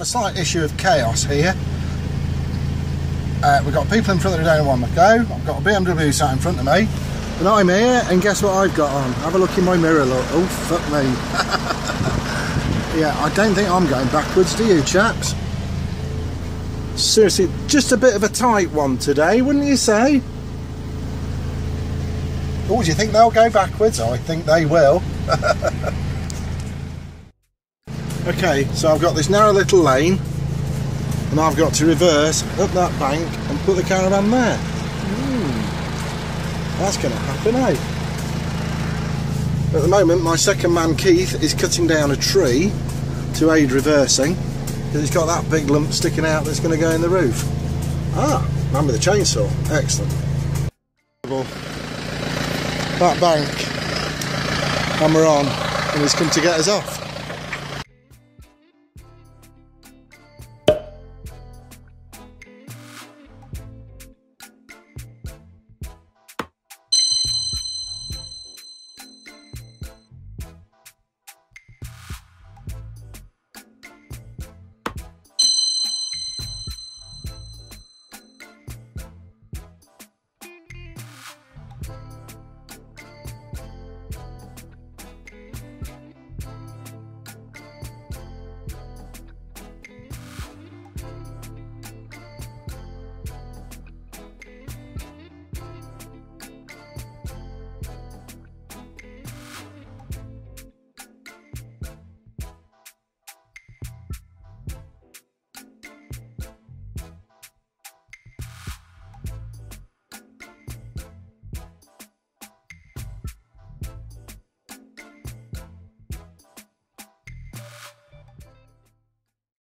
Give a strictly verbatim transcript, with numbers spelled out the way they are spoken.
have a slight issue of chaos here. Uh, we've got people in front that don't want to go. I've got a B M W sat in front of me, and I'm here, and guess what I've got on? Have a look in my mirror, look. Oh, fuck me. Yeah, I don't think I'm going backwards, do you, chaps? Seriously, just a bit of a tight one today, wouldn't you say? Oh, do you think they'll go backwards? I think they will. Okay, so I've got this narrow little lane, and I've got to reverse up that bank and put the caravan there. Mm, that's going to happen, eh? At the moment, my second man, Keith, is cutting down a tree to aid reversing, because it's got that big lump sticking out that's going to go in the roof. Ah, man with the chainsaw. Excellent. That bank, and we're on, and he's come to get us off.